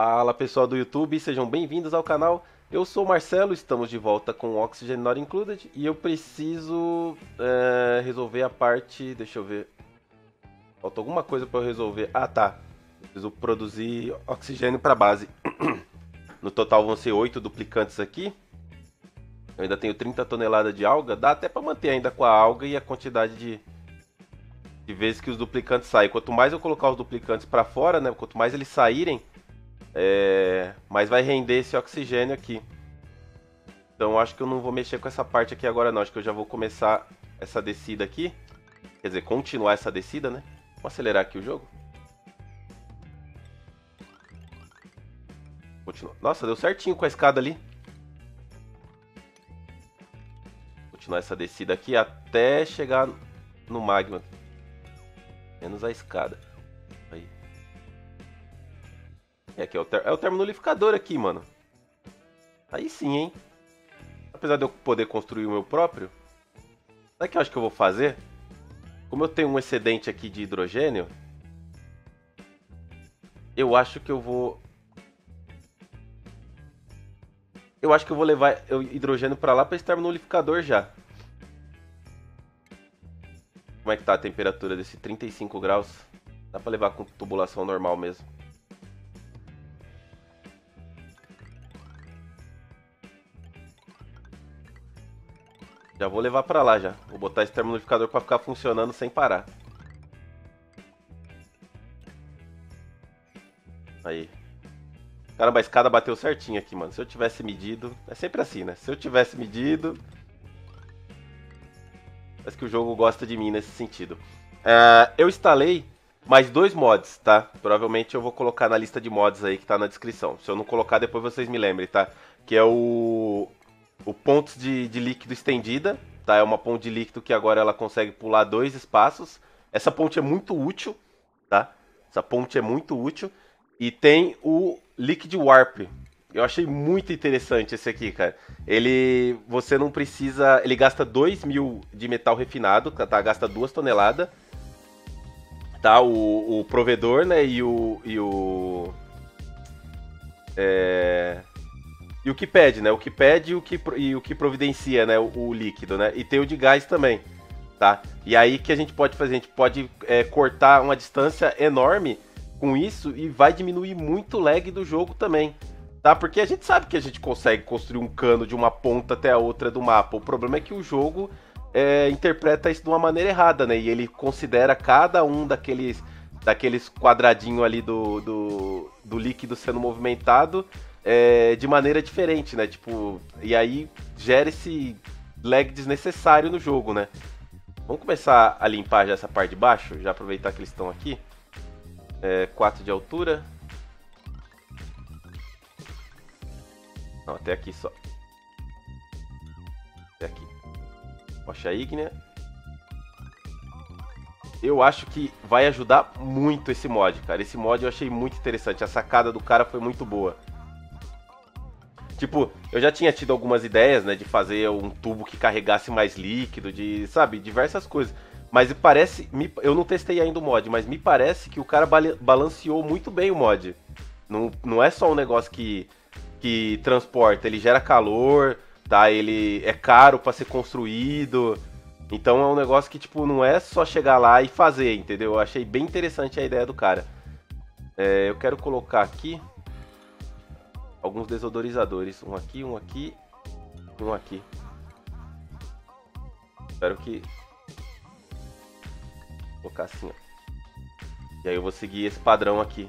Fala pessoal do YouTube, sejam bem-vindos ao canal. Eu sou o Marcelo, estamos de volta com Oxygen Not Included e eu preciso resolver a parte... Deixa eu ver... Falta alguma coisa para eu resolver. Ah tá, eu preciso produzir oxigênio para base. No total vão ser 8 duplicantes aqui. Eu ainda tenho 30 toneladas de alga, dá até para manter ainda com a alga e a quantidade de vezes que os duplicantes saem. Quanto mais eu colocar os duplicantes para fora, né? Quanto mais eles saírem... mas vai render esse oxigênio aqui. Então acho que eu não vou mexer com essa parte aqui agora não. Acho que eu já vou começar essa descida aqui. Quer dizer, continuar essa descida, né? Vou acelerar aqui o jogo. Continua. Nossa, deu certinho com a escada ali. Continuar essa descida aqui até chegar no magma. Menos a escada. Aí. É, aqui, é o término nulificador aqui, mano. Aí sim, hein? Apesar de eu poder construir o meu próprio, sabe o que eu acho que eu vou fazer? Como eu tenho um excedente aqui de hidrogênio, eu acho que eu vou... Eu acho que eu vou levar o hidrogênio pra lá pra esse término nulificador já. Como é que tá a temperatura desse 35 graus? Dá pra levar com tubulação normal mesmo. Já vou levar pra lá já. Vou botar esse término nulificador pra ficar funcionando sem parar. Aí. Caramba, a escada bateu certinho aqui, mano. Se eu tivesse medido... É sempre assim, né? Se eu tivesse medido... Parece que o jogo gosta de mim nesse sentido. Eu instalei mais 2 mods, tá? Provavelmente eu vou colocar na lista de mods aí que tá na descrição. Se eu não colocar, depois vocês me lembrem, tá? Que é o pontos de líquido estendida, tá? É uma ponte de líquido que agora ela consegue pular 2 espaços. Essa ponte é muito útil, tá? Essa ponte é muito útil. E tem o Liquid Warp. Eu achei muito interessante esse aqui, cara. Ele... Você não precisa... Ele gasta 2.000 de metal refinado, tá? Gasta 2 toneladas. Tá? O provedor, né? E o que pede, né? O que pede e o que providencia, né? O líquido, né? E tem o de gás também, tá? E aí que a gente pode fazer? A gente pode cortar uma distância enorme com isso e vai diminuir muito o lag do jogo também, tá? Porque a gente sabe que a gente consegue construir um cano de uma ponta até a outra do mapa. O problema é que o jogo interpreta isso de uma maneira errada, né? E ele considera cada um daqueles quadradinhos ali do líquido sendo movimentado de maneira diferente, né? Tipo, e aí gera esse lag desnecessário no jogo, né? Vamos começar a limpar já essa parte de baixo, já aproveitar que eles estão aqui. 4 de altura. Não, até aqui só. Até aqui. Rocha ígnea. Eu acho que vai ajudar muito esse mod, cara. Esse mod eu achei muito interessante. A sacada do cara foi muito boa. Tipo, eu já tinha tido algumas ideias, né, de fazer um tubo que carregasse mais líquido, de, sabe, diversas coisas. Mas parece, eu não testei ainda o mod, mas me parece que o cara balanceou muito bem o mod. Não é só um negócio que transporta, ele gera calor, tá? Ele é caro pra ser construído. Então é um negócio que, tipo, não é só chegar lá e fazer, entendeu? Eu achei bem interessante a ideia do cara. Eu quero colocar aqui... alguns desodorizadores, um aqui e um aqui. Espero que... Vou colocar assim, ó. E aí eu vou seguir esse padrão aqui,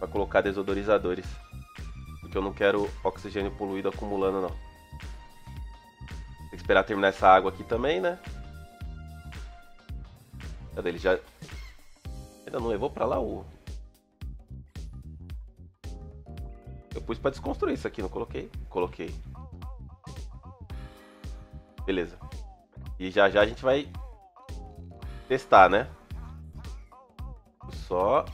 pra colocar desodorizadores. Porque eu não quero oxigênio poluído acumulando, não. Tem que esperar terminar essa água aqui também, né? Cadê ele já... Ainda não levou pra lá o... Eu pus pra desconstruir isso aqui, não coloquei? Coloquei. Beleza. E já já a gente vai testar, né? Só...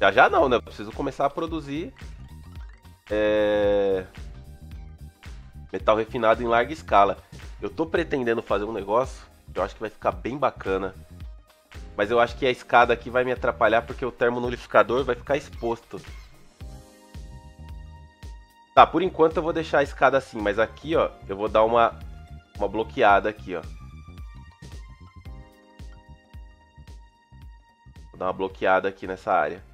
Já já não, né? Eu preciso começar a produzir... metal refinado em larga escala. Eu tô pretendendo fazer um negócio que eu acho que vai ficar bem bacana. Mas eu acho que a escada aqui vai me atrapalhar porque o termo nulificador vai ficar exposto. Tá, por enquanto eu vou deixar a escada assim, mas aqui, ó, eu vou dar uma bloqueada aqui, ó. Vou dar uma bloqueada aqui nessa área.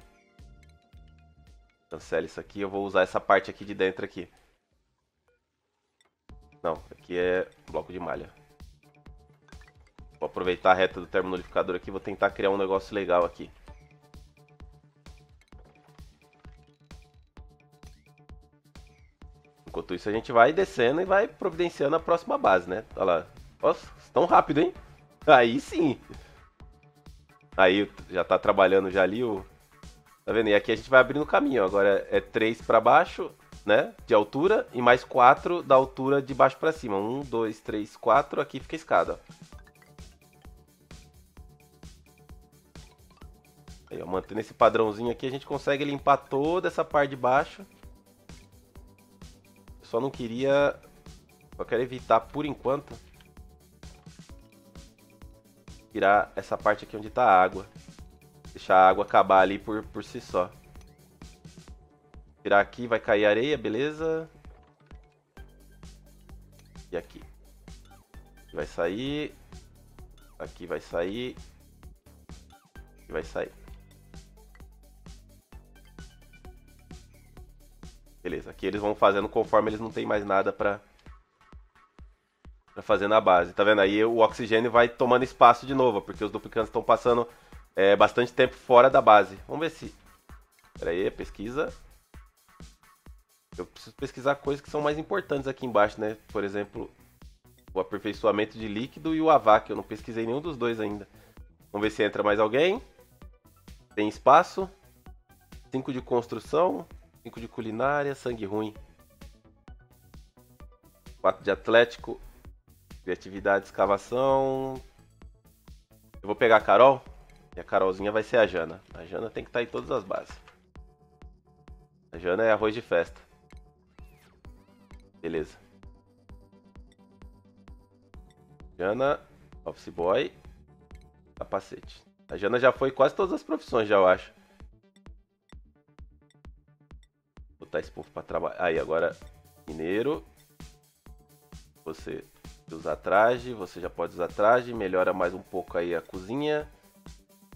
Cancela isso aqui, eu vou usar essa parte aqui de dentro aqui. Não, aqui é bloco de malha. Vou aproveitar a reta do termonulificador aqui, vou tentar criar um negócio legal aqui. Enquanto isso a gente vai descendo e vai providenciando a próxima base, né? Olha lá. Nossa, tão rápido, hein? Aí sim! Aí já tá trabalhando já ali o... Tá vendo? E aqui a gente vai abrindo o caminho. Agora é 3 pra baixo, né? De altura. E mais 4 da altura de baixo pra cima. 1, 2, 3, 4. Aqui fica a escada, ó. Aí, ó, mantendo esse padrãozinho aqui, a gente consegue limpar toda essa parte de baixo. Só não queria... Só quero evitar, por enquanto, tirar essa parte aqui onde tá a água. Deixar a água acabar ali por si só. Tirar aqui, vai cair areia, beleza? E aqui. Aqui vai sair. Aqui vai sair. Aqui vai sair. Beleza, aqui eles vão fazendo conforme eles não tem mais nada pra fazer na base. Tá vendo? Aí o oxigênio vai tomando espaço de novo, porque os duplicantes estão passando bastante tempo fora da base. Vamos ver se... Pera aí, pesquisa. Eu preciso pesquisar coisas que são mais importantes aqui embaixo, né? Por exemplo, o aperfeiçoamento de líquido e o AVAC. Eu não pesquisei nenhum dos dois ainda. Vamos ver se entra mais alguém. Tem espaço. 5 de construção. 5 de culinária, sangue ruim. 4 de atlético, criatividade, escavação. Eu vou pegar a Carol. E a Carolzinha vai ser a Jana. A Jana tem que estar em todas as bases. A Jana é arroz de festa. Beleza. Jana, office boy, capacete. A Jana já foi quase todas as profissões, já eu acho. Botar esse povo pra trabalhar. Aí, agora, mineiro. Você usa traje. Você já pode usar traje. Melhora mais um pouco aí a cozinha.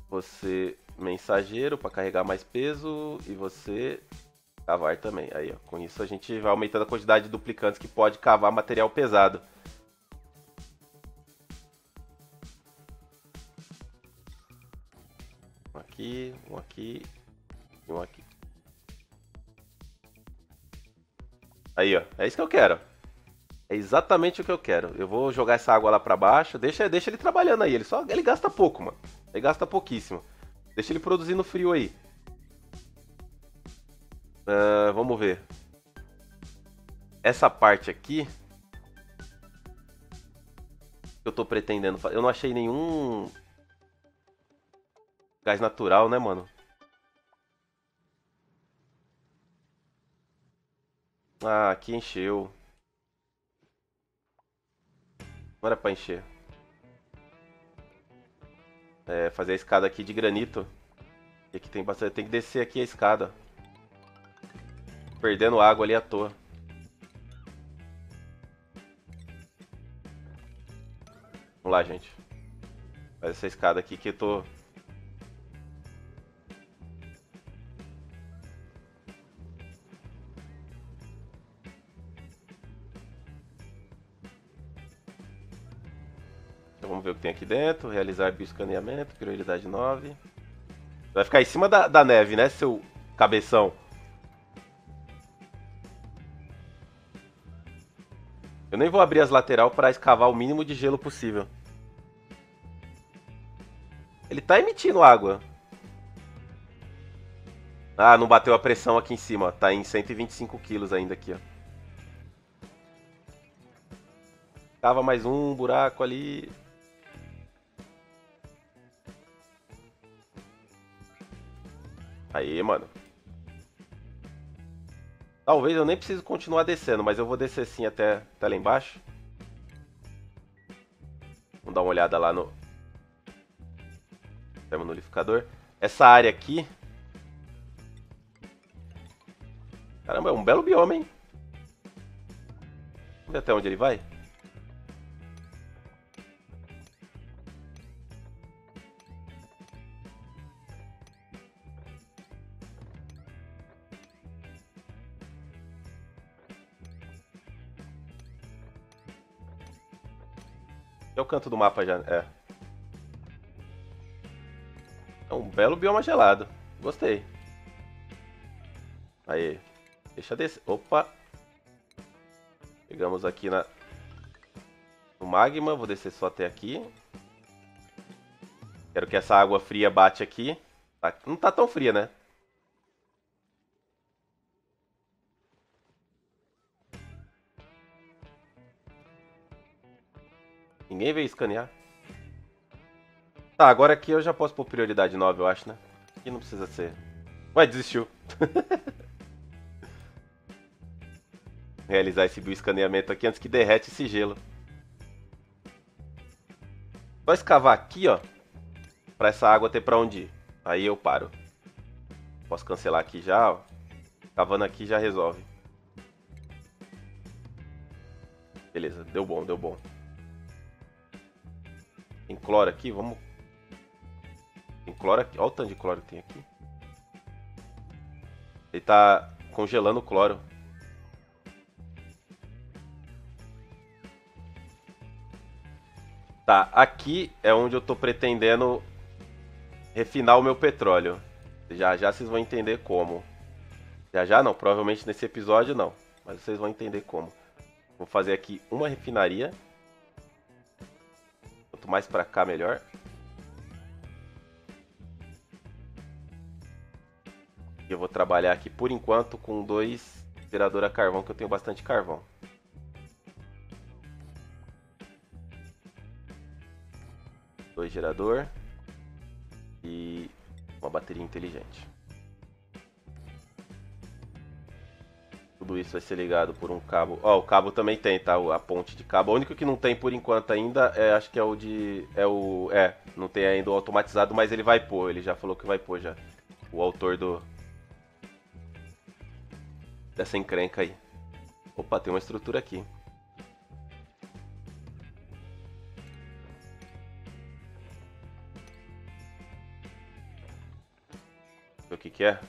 Você, mensageiro, pra carregar mais peso. E você, cavar também. Aí, ó. Com isso, a gente vai aumentando a quantidade de duplicantes que pode cavar material pesado. Um aqui, um aqui e um aqui. Aí, ó, é isso que eu quero. É exatamente o que eu quero. Eu vou jogar essa água lá pra baixo. Deixa ele trabalhando aí. Ele gasta pouco, mano. Ele gasta pouquíssimo. Deixa ele produzir no frio aí. Vamos ver. Essa parte aqui... Eu tô pretendendo fazer... Eu não achei nenhum... Gás natural, né, mano? Ah, aqui encheu. Não era pra encher. É, fazer a escada aqui de granito. E aqui tem bastante... Tem que descer aqui a escada. Perdendo água ali à toa. Vamos lá, gente. Faz essa escada aqui que eu tô... Vamos ver o que tem aqui dentro. Realizar bioescaneamento, prioridade 9. Vai ficar em cima da neve, né, seu cabeção? Eu nem vou abrir as lateral para escavar o mínimo de gelo possível. Ele tá emitindo água. Ah, não bateu a pressão aqui em cima, ó. Tá em 125 quilos ainda aqui, ó. Tava mais um buraco ali. Aí, mano. Talvez eu nem precise continuar descendo, mas eu vou descer sim até lá embaixo. Vamos dar uma olhada lá no termonulificador. Essa área aqui... Caramba, é um belo bioma, hein? Vê até onde ele vai. É o canto do mapa já, é. É um belo bioma gelado. Gostei. Aí. Deixa descer. Opa. Chegamos aqui no magma. Vou descer só até aqui. Quero que essa água fria bate aqui. Não tá tão fria, né? Ninguém veio escanear. Tá, agora aqui eu já posso pôr prioridade 9, eu acho, né? Aqui não precisa ser. Ué, desistiu. Realizar esse bioescaneamento aqui antes que derrete esse gelo. Só escavar aqui, ó. Pra essa água ter pra onde ir. Aí eu paro. Posso cancelar aqui já, ó. Cavando aqui já resolve. Beleza, deu bom, deu bom. Tem cloro aqui, vamos... Tem cloro aqui, olha o tanto de cloro que tem aqui. Ele tá congelando o cloro. Tá, aqui é onde eu tô pretendendo refinar o meu petróleo. Já já vocês vão entender como. Já já não, provavelmente nesse episódio não. Mas vocês vão entender como. Vou fazer aqui uma refinaria. Quanto mais pra cá, melhor. E eu vou trabalhar aqui, por enquanto, com 2 gerador a carvão, que eu tenho bastante carvão. Dois gerador. E uma bateria inteligente. Tudo isso vai ser ligado por um cabo. Ó, o cabo também tem, tá? A ponte de cabo. O único que não tem por enquanto ainda é, acho que é o de... não tem ainda o automatizado, mas ele vai pôr. Ele já falou que vai pôr já. O autor dessa encrenca aí. Opa, tem uma estrutura aqui. O que que é?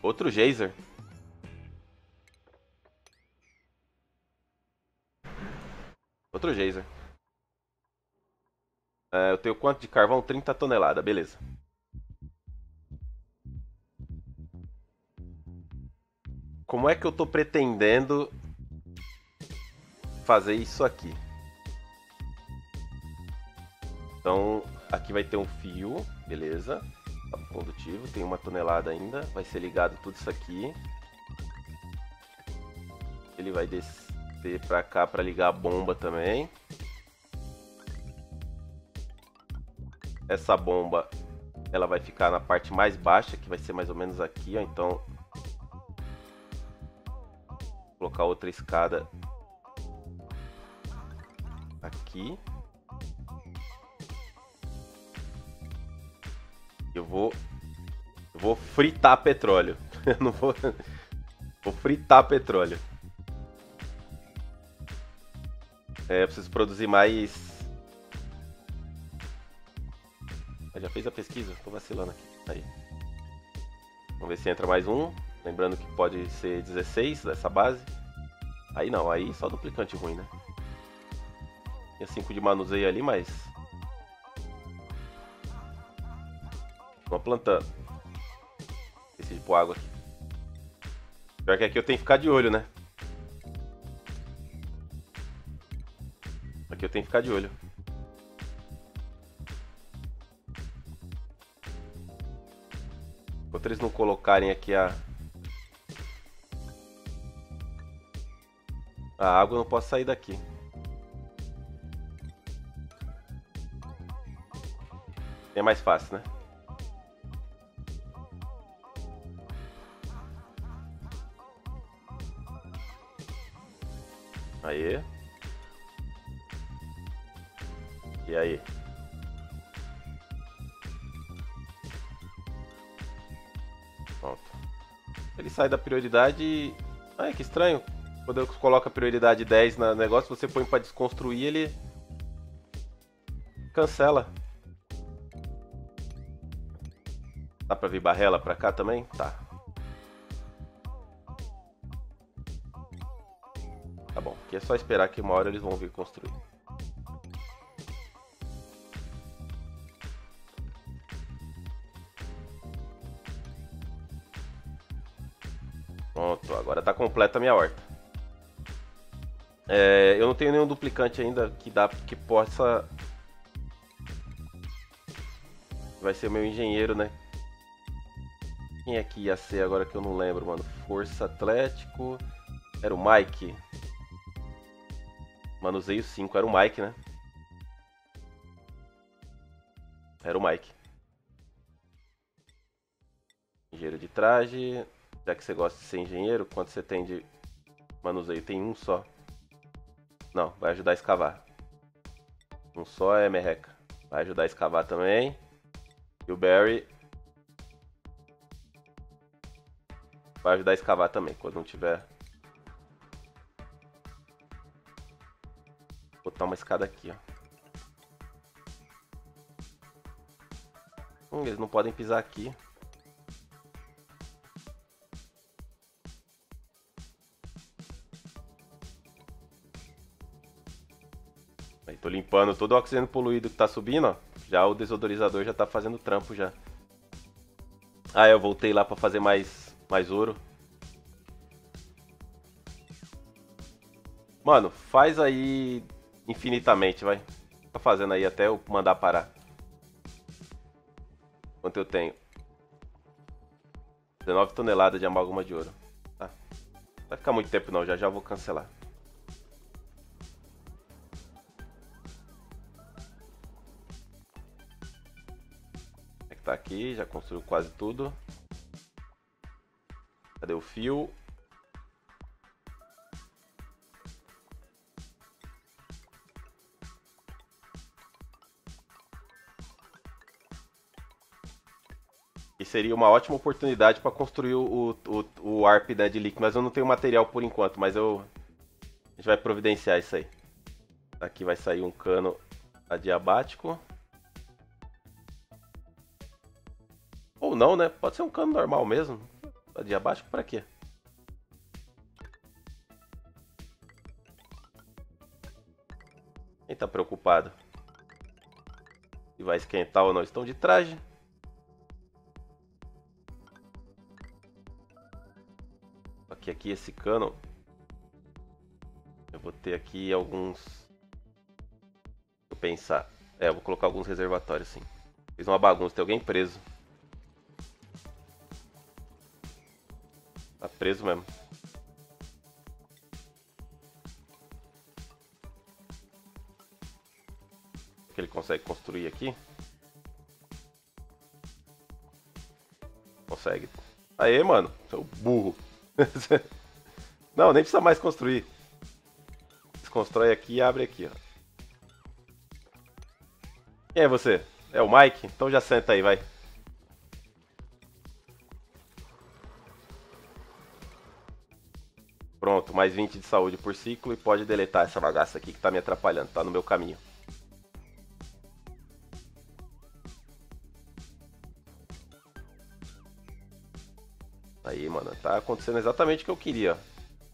Outro geyser. Outro geyser. Eu tenho quanto de carvão? 30 toneladas, beleza. Como é que eu tô pretendendo fazer isso aqui? Então, aqui vai ter um fio, beleza. Condutivo, tem 1 tonelada ainda. Vai ser ligado tudo isso aqui. Ele vai descer pra cá pra ligar a bomba também. Essa bomba, ela vai ficar na parte mais baixa, que vai ser mais ou menos aqui, ó. Então, vou colocar outra escada aqui. Eu vou fritar petróleo. Eu não vou... Vou fritar petróleo. Eu preciso produzir mais... Eu já fiz a pesquisa? Tô vacilando aqui. Aí. Vamos ver se entra mais um. Lembrando que pode ser 16 dessa base. Aí não, aí só duplicante ruim, né? Tinha 5 de manuseio ali, mas... Vamos plantando. Esqueci de pôr água aqui. Pior que aqui eu tenho que ficar de olho, né? Aqui eu tenho que ficar de olho. Enquanto eles não colocarem aqui a água, eu não posso sair daqui. É mais fácil, né? Aí. E aí? Ele sai da prioridade. Ai, que estranho. Quando eu coloco a prioridade 10 no negócio, você põe pra desconstruir, ele cancela. Dá pra vir barrela pra cá também? Tá. Tá bom, aqui é só esperar que uma hora eles vão vir construir. Pronto, agora tá completa a minha horta. É, eu não tenho nenhum duplicante ainda que possa... Vai ser meu engenheiro, né? Quem é que ia ser agora que eu não lembro, mano? Força Atlético... Era o Mike. Manuseio 5, era o Mike, né? Era o Mike. Engenheiro de traje... Já que você gosta de ser engenheiro, quanto você tem de manuseio? Tem um só. Não, vai ajudar a escavar. Um só é merreca. Vai ajudar a escavar também. E o Barry... Vai ajudar a escavar também, quando não tiver... Vou botar uma escada aqui, ó. Eles não podem pisar aqui. Tô limpando todo o oxigênio poluído que tá subindo, ó. Já o desodorizador já tá fazendo trampo já. Ah, eu voltei lá pra fazer mais ouro. Mano, faz aí infinitamente, vai. Tá fazendo aí até eu mandar parar. Quanto eu tenho? 19 toneladas de amálgama de ouro. Tá. Não vai ficar muito tempo não, já vou cancelar. Tá aqui, já construiu quase tudo. Cadê o fio? E seria uma ótima oportunidade para construir o Warp, né, de líquido, mas eu não tenho material por enquanto, mas a gente vai providenciar isso aí. Aqui vai sair um cano adiabático. Ou não, né? Pode ser um cano normal mesmo. Adiabático pra quê? Quem tá preocupado? Se vai esquentar ou não? Estão de traje. Só que aqui esse cano... Eu vou ter aqui alguns... Deixa eu pensar. É, eu vou colocar alguns reservatórios, sim. Fiz uma bagunça, tem alguém preso. Tá preso mesmo. O que ele consegue construir aqui? Consegue. Aê, mano. Seu burro. Não, nem precisa mais construir. Desconstrói aqui e abre aqui, ó. Quem é você? É o Mike? Então já senta aí, vai. Pronto, mais 20 de saúde por ciclo e pode deletar essa bagaça aqui que tá me atrapalhando, tá no meu caminho. Aí, mano, tá acontecendo exatamente o que eu queria.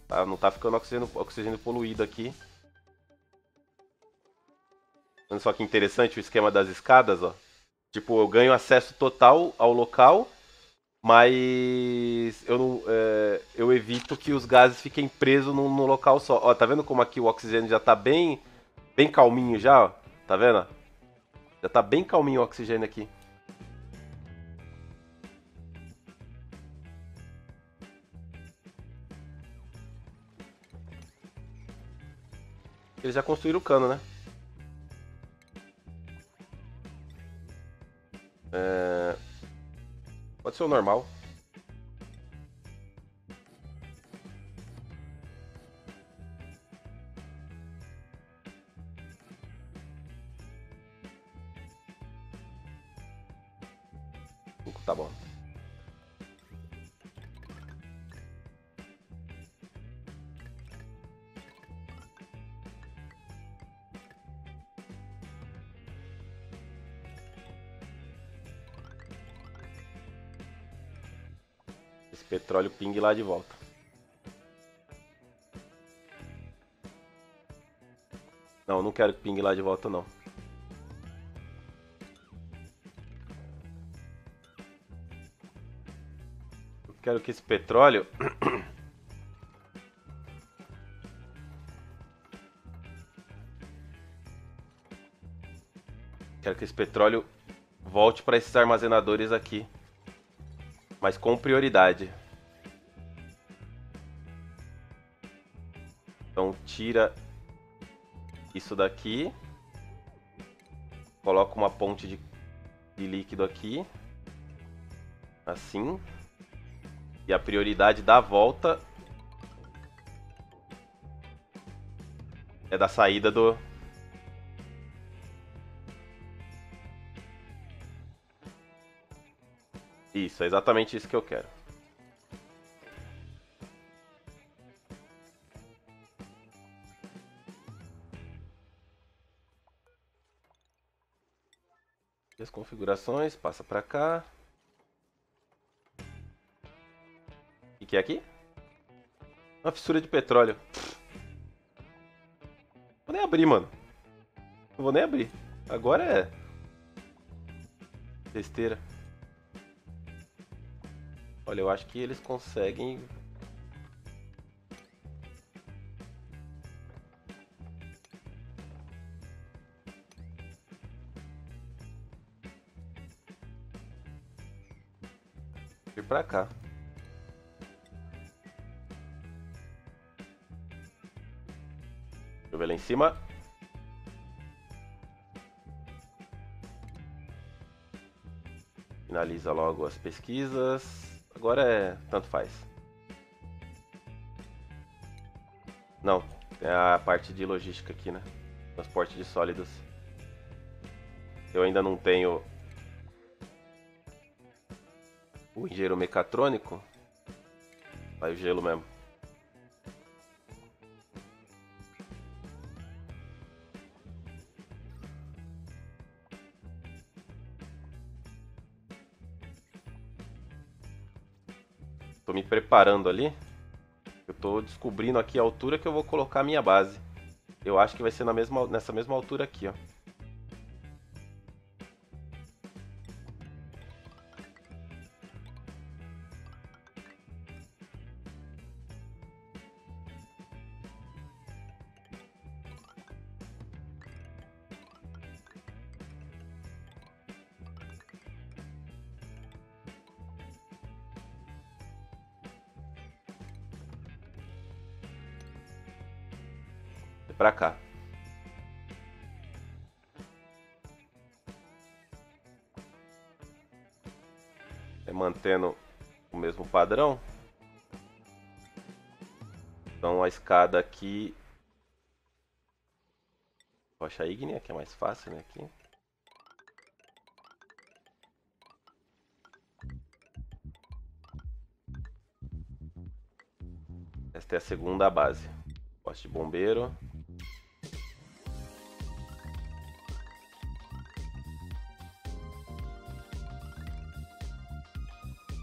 Tá, não tá ficando oxigênio poluído aqui. Olha só que interessante o esquema das escadas, ó. Tipo, eu ganho acesso total ao local... Mas eu evito que os gases fiquem presos num local só. Ó, tá vendo como aqui o oxigênio já tá bem calminho já, ó? Tá vendo? Já tá bem calminho o oxigênio aqui. Eles já construíram o cano, né? Pode ser o normal. Tá bom. petróleo pingue lá de volta. Não, não quero que pingue lá de volta não. Eu quero que esse petróleo volte para esses armazenadores aqui, mas com prioridade. Então tira isso daqui, coloca uma ponte de líquido aqui, assim, e a prioridade da volta é da saída do... Isso, é exatamente isso que eu quero. As configurações, passa pra cá. O que é aqui? Uma fissura de petróleo. Vou nem abrir, mano. Não vou nem abrir. Agora é... besteira. Olha, eu acho que eles conseguem... ir pra cá. Deixa eu ver lá em cima. Finaliza logo as pesquisas. Agora é... tanto faz. Não, é a parte de logística aqui, né? Transporte de sólidos. Eu ainda não tenho o engenheiro mecatrônico. Vai o gelo mesmo. Tô me preparando ali. Eu tô descobrindo aqui a altura que eu vou colocar a minha base. Eu acho que vai ser na mesma, nessa mesma altura aqui, ó. Pra cá. É mantendo o mesmo padrão. Então a escada aqui... Rocha ígnea, que é mais fácil, né? Aqui. Esta é a segunda base. Poste de bombeiro.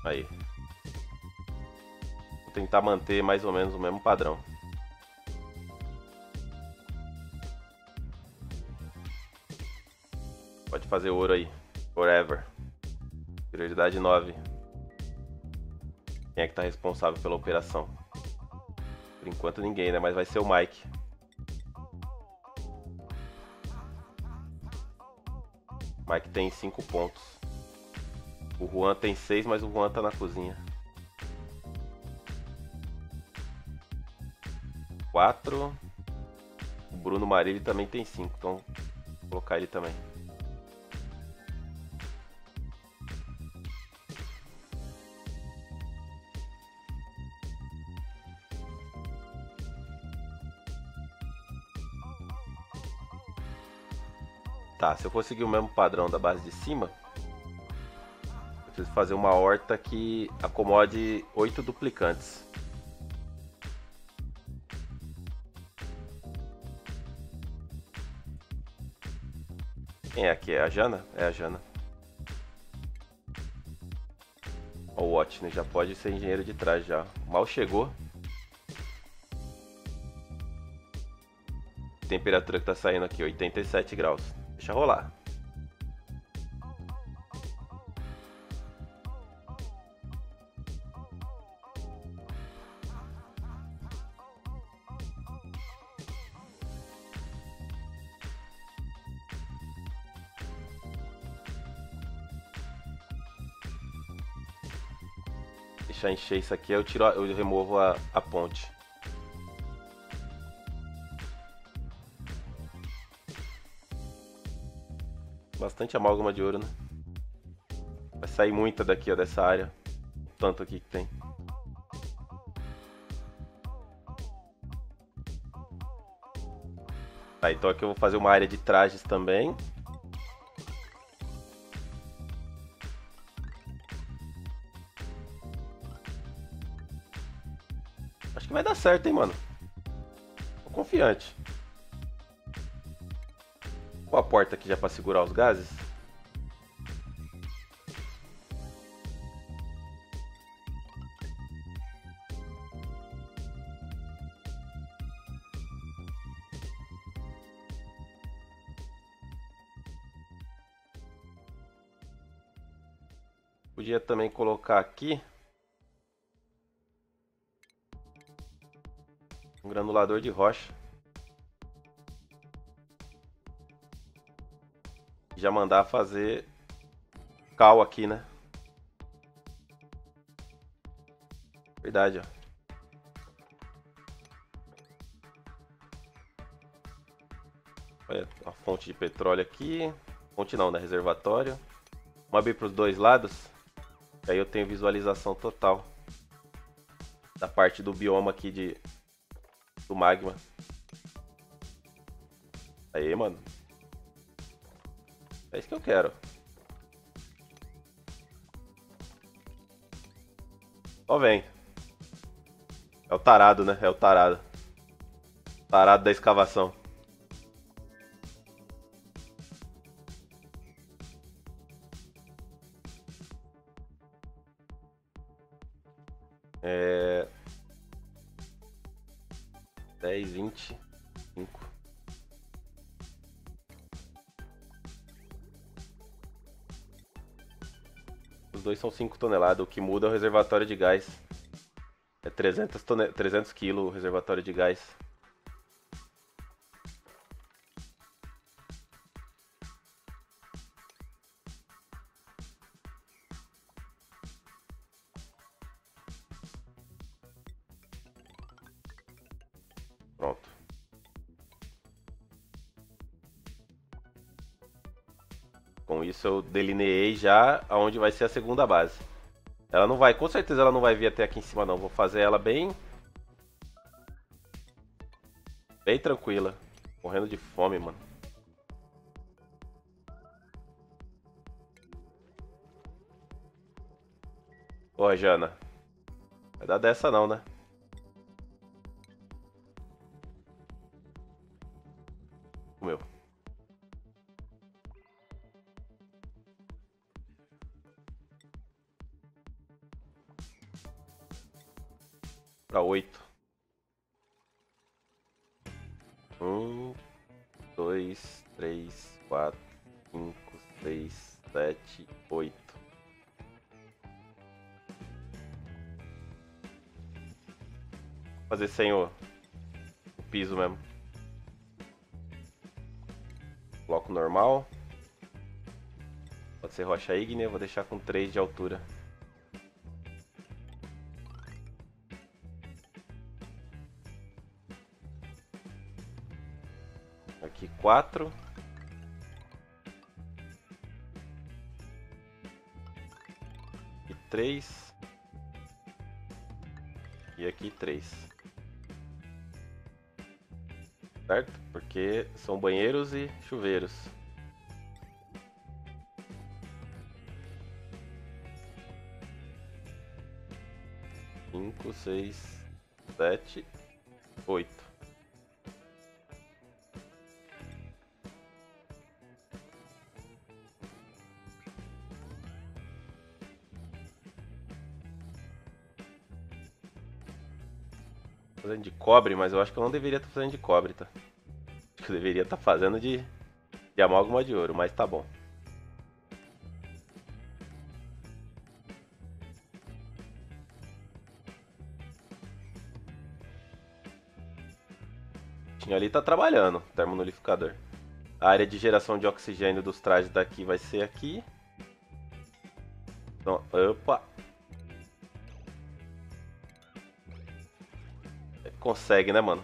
Aí. Vou tentar manter mais ou menos o mesmo padrão. Pode fazer ouro aí. Forever. Prioridade 9. Quem é que tá responsável pela operação? Por enquanto ninguém, né? Mas vai ser o Mike. O Mike tem 5 pontos. O Juan tem 6, mas o Juan tá na cozinha. 4. O Bruno Marília também tem 5, então vou colocar ele também. Tá, se eu conseguir o mesmo padrão da base de cima... Preciso fazer uma horta que acomode 8 duplicantes. Quem é aqui? É a Jana? É a Jana. Ó, o Watch, né? Já pode ser engenheiro de trás já. Mal chegou. Temperatura que tá saindo aqui, 87 graus. Deixa rolar. Deixar encher isso aqui, eu removo a ponte. Bastante amálgama de ouro, né? Vai sair muita daqui, ó, dessa área. Tanto aqui que tem. Tá, então aqui eu vou fazer uma área de trajes também. Acho que vai dar certo, hein, mano? Tô confiante. Vou a porta aqui já para segurar os gases. Podia também colocar aqui um granulador de rocha. Já mandar fazer cal aqui, né? Verdade, ó. Olha, a fonte de petróleo aqui. Fonte não, né? Reservatório. Vamos abrir para os dois lados. E aí eu tenho visualização total da parte do bioma aqui do magma. Aí, mano. É isso que eu quero. Ó, vem. É o tarado, né? É o tarado. Tarado da escavação. É... 10, 20, 5. Os dois são 5 toneladas, o que muda é o reservatório de gás. É 300 kg o reservatório de gás. Pronto. Com isso eu delineei já aonde vai ser a segunda base. Ela não vai, com certeza ela não vai vir até aqui em cima não. Vou fazer ela bem tranquila. Morrendo de fome, mano. Porra, Jana. Vai dar dessa não, né? O meu. Para 8. 1, 2, 3, 4, 5, 6, 7, 8. Vou fazer sem o piso mesmo. Bloco normal. Pode ser rocha ígnea, vou deixar com 3 de altura. Aqui 4. E 3. E aqui 3. Certo? Porque são banheiros e chuveiros. Cinco, 6, 7, 8. fazendo de cobre, mas eu acho que eu não deveria estar fazendo de cobre, tá? Acho que eu deveria estar fazendo de amálgama de ouro, mas tá bom. Ali tá trabalhando o termonulificador. A área de geração de oxigênio dos trajes daqui vai ser aqui. Então, opa! Consegue, né, mano?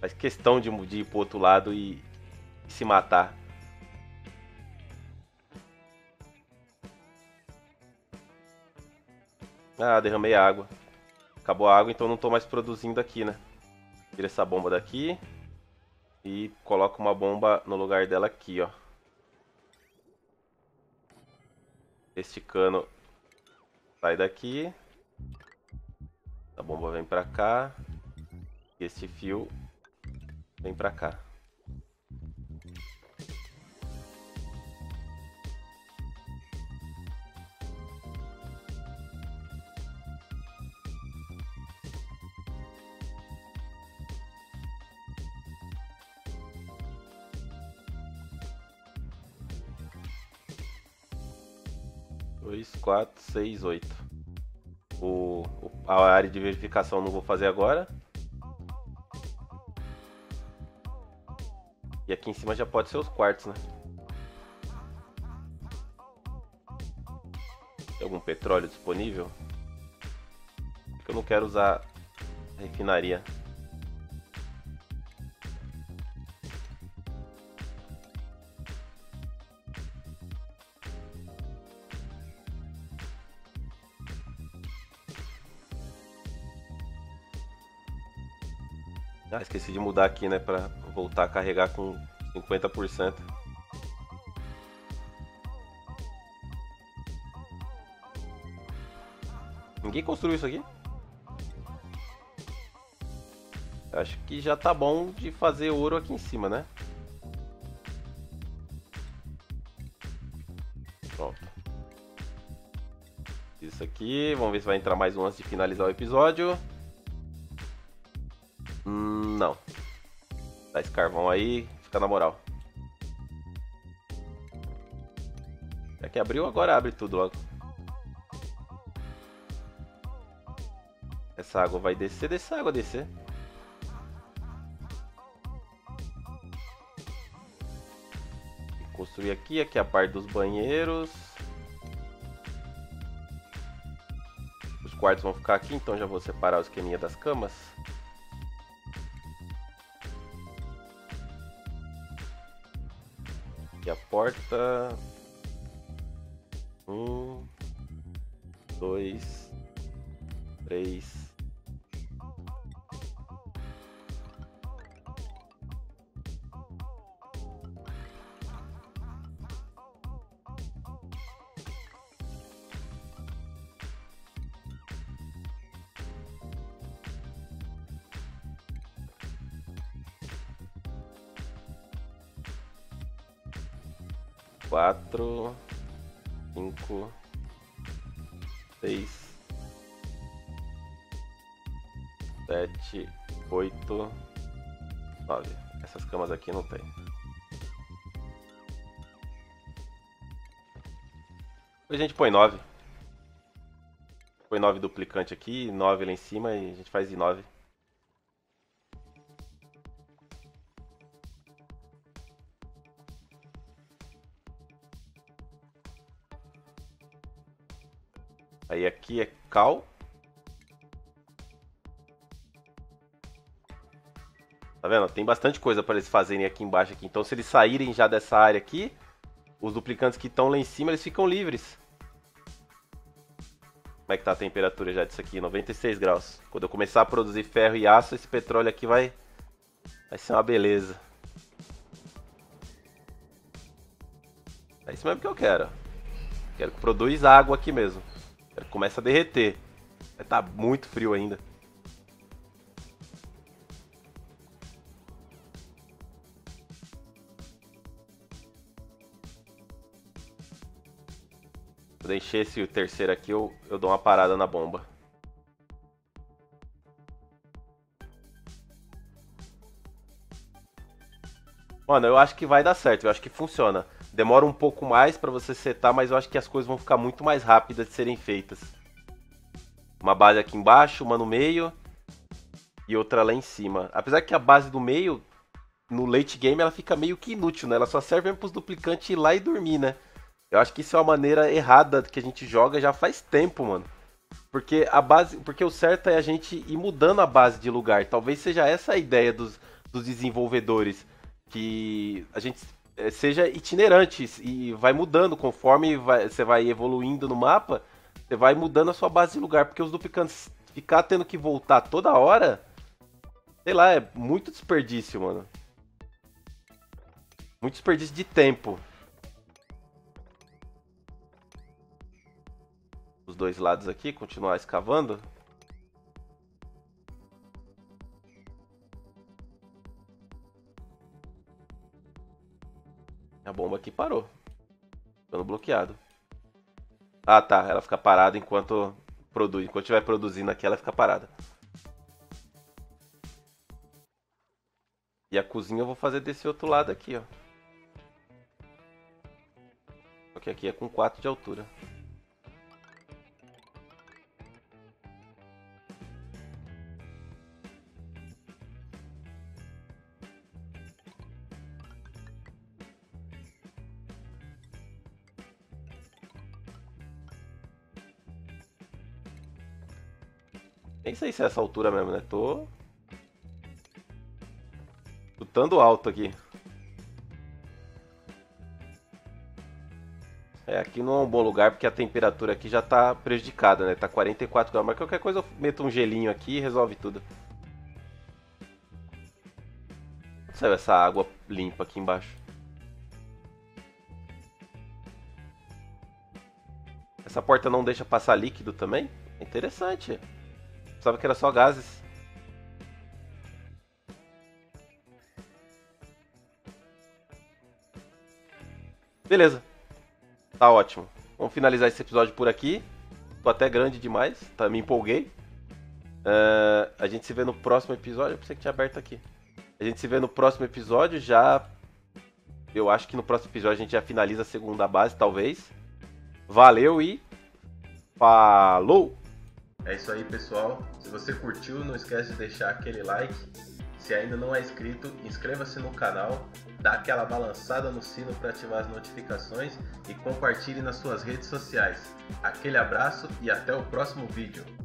Faz questão de ir pro outro lado e se matar. Ah, derramei água. Acabou a água, então não estou mais produzindo aqui, né? Tira essa bomba daqui e coloca uma bomba no lugar dela aqui, ó. Este cano sai daqui. A bomba vem para cá. E este fio vem para cá. Quatro, seis, oito. A área de verificação não vou fazer agora. E aqui em cima já pode ser os quartos, né? Tem algum petróleo disponível? Eu não quero usar a refinaria. Ah, esqueci de mudar aqui, né, pra voltar a carregar com 50%. Ninguém construiu isso aqui? Acho que já tá bom de fazer ouro aqui em cima, né? Pronto. Isso aqui, vamos ver se vai entrar mais um antes de finalizar o episódio. Não. Dá esse carvão aí, fica na moral. Já que abriu, agora abre tudo logo. Essa água vai descer, deixa a água descer. Vou construir aqui, aqui a parte dos banheiros. Os quartos vão ficar aqui, então já vou separar o esqueminha das camas. E a porta. 1, 2, 3. Essas camas aqui não tem. A gente põe 9. Põe 9 duplicante aqui, 9 lá em cima e a gente faz de 9. Aí aqui é cal. Tá vendo? Tem bastante coisa para eles fazerem aqui embaixo. Aqui. Então, se eles saírem já dessa área aqui, os duplicantes que estão lá em cima, eles ficam livres. Como é que tá a temperatura já disso aqui? 96 graus. Quando eu começar a produzir ferro e aço, esse petróleo aqui vai ser uma beleza. É isso mesmo que eu quero. Quero que produza água aqui mesmo. Quero que comece a derreter. Vai estar muito frio ainda. Quando eu encher esse terceiro aqui, eu dou uma parada na bomba. Mano, eu acho que vai dar certo, eu acho que funciona. Demora um pouco mais pra você setar, mas eu acho que as coisas vão ficar muito mais rápidas de serem feitas. Uma base aqui embaixo, uma no meio e outra lá em cima. Apesar que a base do meio, no late game, ela fica meio que inútil, né? Ela só serve para os duplicantes ir lá e dormir, né? Eu acho que isso é uma maneira errada que a gente joga já faz tempo, mano. Porque a base, porque o certo é a gente ir mudando a base de lugar. Talvez seja essa a ideia dos desenvolvedores. Que a gente seja itinerante e vai mudando conforme você vai evoluindo no mapa, você vai mudando a sua base de lugar, porque os duplicantes ficar tendo que voltar toda hora, sei lá, é muito desperdício, mano. Muito desperdício de tempo. Os dois lados aqui, continuar escavando. A bomba aqui parou. Ficando bloqueado. Ah, tá. Ela fica parada enquanto produz. Enquanto estiver produzindo aqui, ela fica parada. E a cozinha eu vou fazer desse outro lado aqui, ó. Só que aqui é com 4 de altura. Nem sei se é essa altura mesmo, né? Tô chutando alto aqui. É, aqui não é um bom lugar porque a temperatura aqui já tá prejudicada, né? Tá 44 graus, mas qualquer coisa eu meto um gelinho aqui e resolve tudo. Onde saiu essa água limpa aqui embaixo? Essa porta não deixa passar líquido também? É interessante. Pensava que era só gases. Beleza. Tá ótimo. Vamos finalizar esse episódio por aqui. Tô até grande demais. Tá, me empolguei. A gente se vê no próximo episódio. Eu pensei que tinha aberto aqui. A gente se vê no próximo episódio. Já... eu acho que no próximo episódio a gente já finaliza a segunda base, talvez. Valeu e... falou! É isso aí, pessoal. Se você curtiu, não esquece de deixar aquele like. Se ainda não é inscrito, inscreva-se no canal, dá aquela balançada no sino para ativar as notificações e compartilhe nas suas redes sociais. Aquele abraço e até o próximo vídeo.